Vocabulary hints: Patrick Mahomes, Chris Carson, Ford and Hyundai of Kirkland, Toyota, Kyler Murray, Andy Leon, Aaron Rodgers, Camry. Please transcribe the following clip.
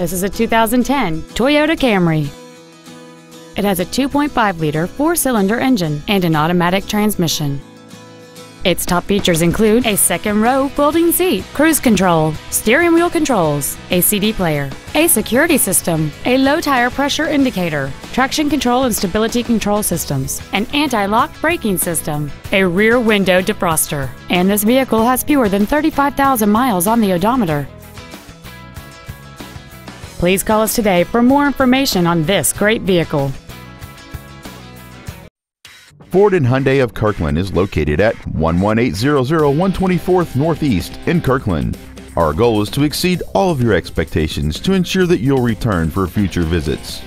This is a 2010 Toyota Camry. It has a 2.5-liter four-cylinder engine and an automatic transmission. Its top features include a second-row folding seat, cruise control, steering wheel controls, a CD player, a security system, a low-tire pressure indicator, traction control and stability control systems, an anti-lock braking system, a rear window defroster, and this vehicle has fewer than 35,000 miles on the odometer. Please call us today for more information on this great vehicle. Ford and Hyundai of Kirkland is located at 11800 124th Northeast in Kirkland. Our goal is to exceed all of your expectations to ensure that you'll return for future visits.